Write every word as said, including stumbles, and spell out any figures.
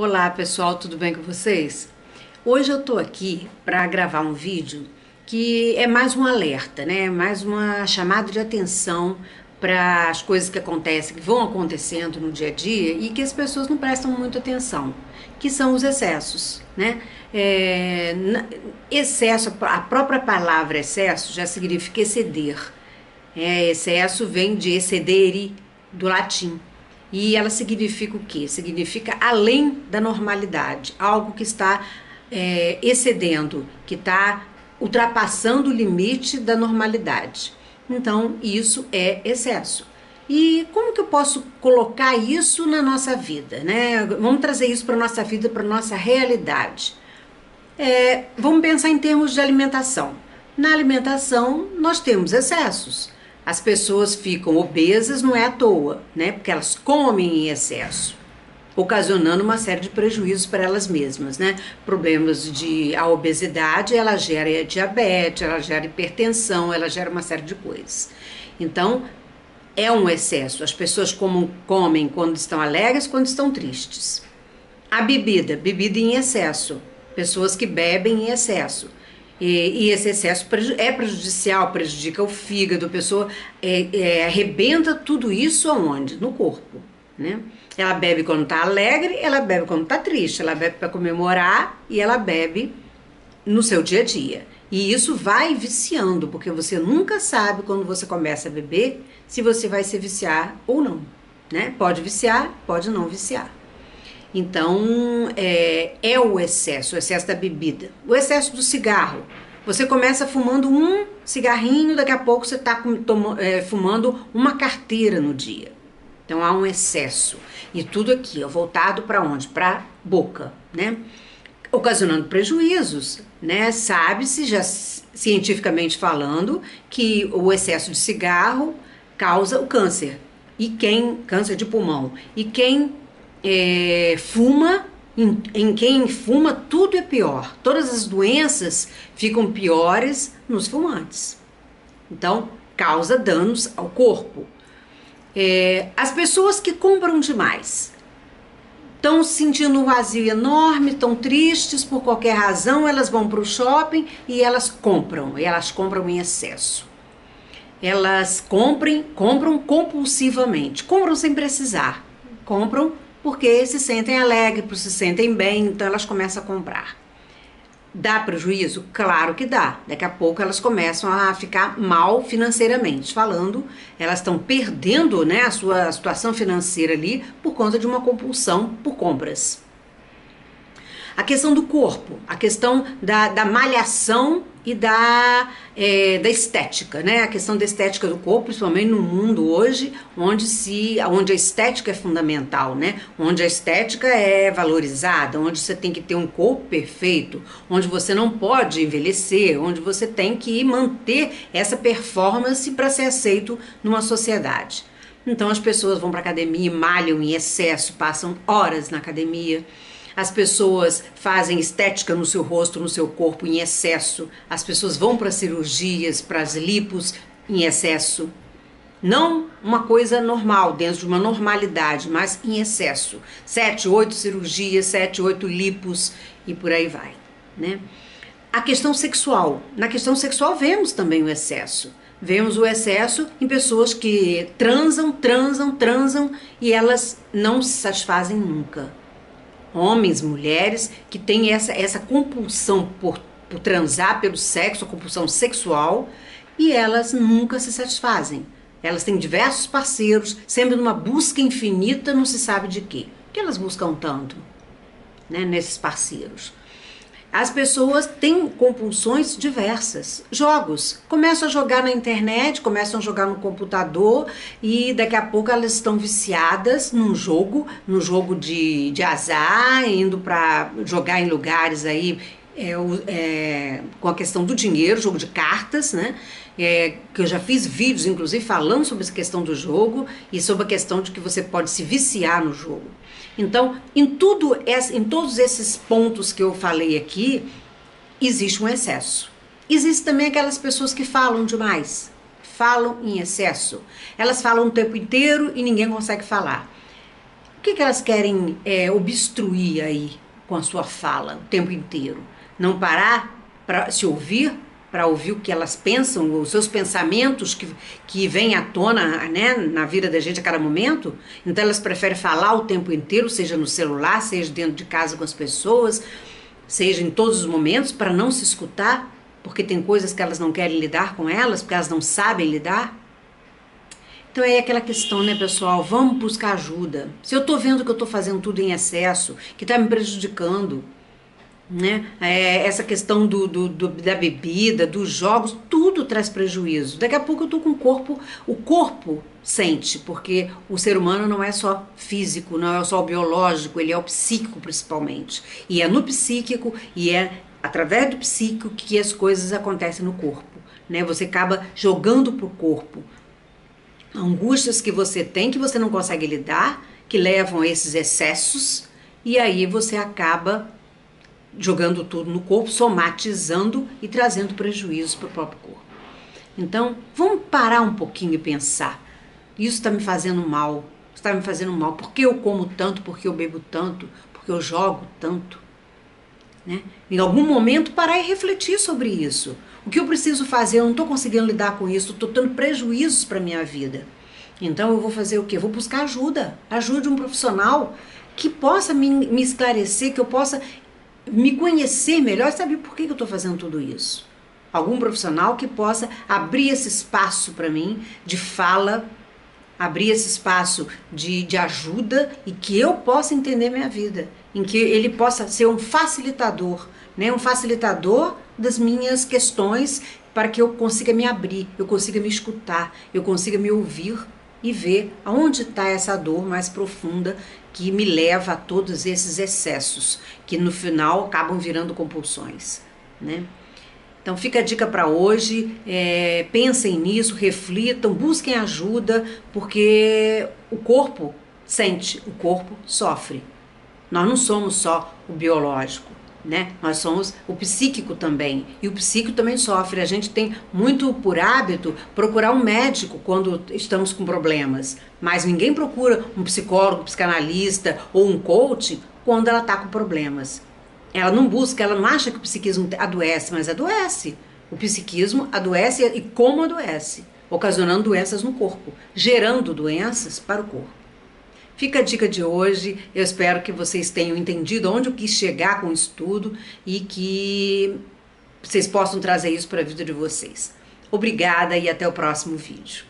Olá pessoal, tudo bem com vocês? Hoje eu tô aqui para gravar um vídeo que é mais um alerta, né? Mais uma chamada de atenção para as coisas que acontecem, que vão acontecendo no dia a dia e que as pessoas não prestam muita atenção, que são os excessos, né? É, excesso, a própria palavra excesso já significa exceder. É, excesso vem de excedere, do latim. E ela significa o quê? Significa além da normalidade, algo que está é, excedendo, que está ultrapassando o limite da normalidade. Então, isso é excesso. E como que eu posso colocar isso na nossa vida, né? Vamos trazer isso para a nossa vida, para a nossa realidade. É, vamos pensar em termos de alimentação. Na alimentação, nós temos excessos. As pessoas ficam obesas, não é à toa, né? Porque elas comem em excesso, ocasionando uma série de prejuízos para elas mesmas, né? Problemas de... A obesidade, ela gera diabetes, ela gera hipertensão, ela gera uma série de coisas. Então, é um excesso. As pessoas como, comem quando estão alegres, quando estão tristes. A bebida, bebida em excesso. Pessoas que bebem em excesso. E, e esse excesso é prejudicial, prejudica o fígado, a pessoa é, é, arrebenta tudo isso aonde? No corpo, né? Ela bebe quando está alegre, ela bebe quando está triste, ela bebe para comemorar e ela bebe no seu dia a dia. E isso vai viciando, porque você nunca sabe quando você começa a beber se você vai se viciar ou não, né? Pode viciar, pode não viciar. Então, é, é o excesso, o excesso da bebida, o excesso do cigarro. Você começa fumando um cigarrinho, daqui a pouco você está é, fumando uma carteira no dia. Então, há um excesso. E tudo aqui, ó, voltado para onde? Para a boca, né? Ocasionando prejuízos, né? Sabe-se, já cientificamente falando, que o excesso de cigarro causa o câncer. E quem... Câncer de pulmão. E quem... É, fuma, em, em quem fuma tudo é pior, todas as doenças ficam piores nos fumantes, então causa danos ao corpo. É, as pessoas que compram demais, estão sentindo um vazio enorme, estão tristes por qualquer razão, elas vão para o shopping e elas compram, e elas compram em excesso. Elas comprem, compram compulsivamente, compram sem precisar, compram porque se sentem alegres, se sentem bem, então elas começam a comprar. Dá prejuízo? Claro que dá. Daqui a pouco elas começam a ficar mal financeiramente falando, elas estão perdendo, né, a sua situação financeira ali por conta de uma compulsão por compras. A questão do corpo, a questão da, da malhação e da, é, da estética, né? A questão da estética do corpo, principalmente no mundo hoje, onde, se, onde a estética é fundamental, né? Onde a estética é valorizada, onde você tem que ter um corpo perfeito, onde você não pode envelhecer, onde você tem que manter essa performance para ser aceito numa sociedade. Então as pessoas vão para a academia e malham em excesso, passam horas na academia. As pessoas fazem estética no seu rosto, no seu corpo, em excesso. As pessoas vão para cirurgias, para as lipos, em excesso. Não uma coisa normal, dentro de uma normalidade, mas em excesso. Sete, oito cirurgias, sete, oito lipos e por aí vai, né? A questão sexual. Na questão sexual vemos também o excesso. Vemos o excesso em pessoas que transam, transam, transam e elas não se satisfazem nunca. Homens, mulheres que têm essa, essa compulsão por, por transar, pelo sexo, a compulsão sexual, e elas nunca se satisfazem. Elas têm diversos parceiros, sempre numa busca infinita, não se sabe de quê. O que elas buscam tanto, né, nesses parceiros? As pessoas têm compulsões diversas. Jogos. Começam a jogar na internet, começam a jogar no computador e daqui a pouco elas estão viciadas num jogo, num jogo de, de azar, indo para jogar em lugares aí é, é, com a questão do dinheiro, jogo de cartas, né? É, que eu já fiz vídeos, inclusive, falando sobre essa questão do jogo e sobre a questão de que você pode se viciar no jogo. Então, em, tudo, em todos esses pontos que eu falei aqui, existe um excesso. Existe também aquelas pessoas que falam demais, falam em excesso. Elas falam o tempo inteiro e ninguém consegue falar. O que, que elas querem é, obstruir aí com a sua fala o tempo inteiro? Não parar para se ouvir, para ouvir o que elas pensam, os seus pensamentos que, que vêm à tona, né, na vida da gente a cada momento? Então elas preferem falar o tempo inteiro, seja no celular, seja dentro de casa com as pessoas, seja em todos os momentos, para não se escutar, porque tem coisas que elas não querem lidar com elas, porque elas não sabem lidar. Então é aquela questão, né, pessoal, vamos buscar ajuda. Se eu tô vendo que eu tô fazendo tudo em excesso, que tá me prejudicando, né, é, essa questão do, do, do, da bebida, dos jogos, tudo traz prejuízo. Daqui a pouco eu tô com o corpo, o corpo sente, porque o ser humano não é só físico, não é só o biológico, ele é o psíquico principalmente. E é no psíquico, e é através do psíquico que as coisas acontecem no corpo, né, você acaba jogando pro corpo angústias que você tem, que você não consegue lidar, que levam a esses excessos, e aí você acaba jogando tudo no corpo, somatizando e trazendo prejuízos para o próprio corpo. Então, vamos parar um pouquinho e pensar, isso está me fazendo mal, está me fazendo mal, por que eu como tanto, por que eu bebo tanto, por que eu jogo tanto? Né? Em algum momento parar e refletir sobre isso. O que eu preciso fazer? Eu não estou conseguindo lidar com isso, estou tendo prejuízos para a minha vida. Então eu vou fazer o quê? Eu vou buscar ajuda, ajuda de um profissional que possa me, me esclarecer, que eu possa me conhecer melhor, saber por que eu estou fazendo tudo isso. Algum profissional que possa abrir esse espaço para mim de fala, abrir esse espaço de, de ajuda e que eu possa entender minha vida, em que ele possa ser um facilitador, né? Um facilitador das minhas questões, para que eu consiga me abrir, eu consiga me escutar, eu consiga me ouvir e ver aonde está essa dor mais profunda que me leva a todos esses excessos, que no final acabam virando compulsões, né? Então fica a dica para hoje, é, pensem nisso, reflitam, busquem ajuda, porque o corpo sente, o corpo sofre. Nós não somos só o biológico, né? Nós somos o psíquico também, e o psíquico também sofre. A gente tem muito por hábito procurar um médico quando estamos com problemas, mas ninguém procura um psicólogo, um psicanalista ou um coach quando ela está com problemas. Ela não busca, ela não acha que o psiquismo adoece, mas adoece. O psiquismo adoece, e como adoece? Ocasionando doenças no corpo, gerando doenças para o corpo. Fica a dica de hoje, eu espero que vocês tenham entendido onde eu quis chegar com isso tudo e que vocês possam trazer isso para a vida de vocês. Obrigada e até o próximo vídeo.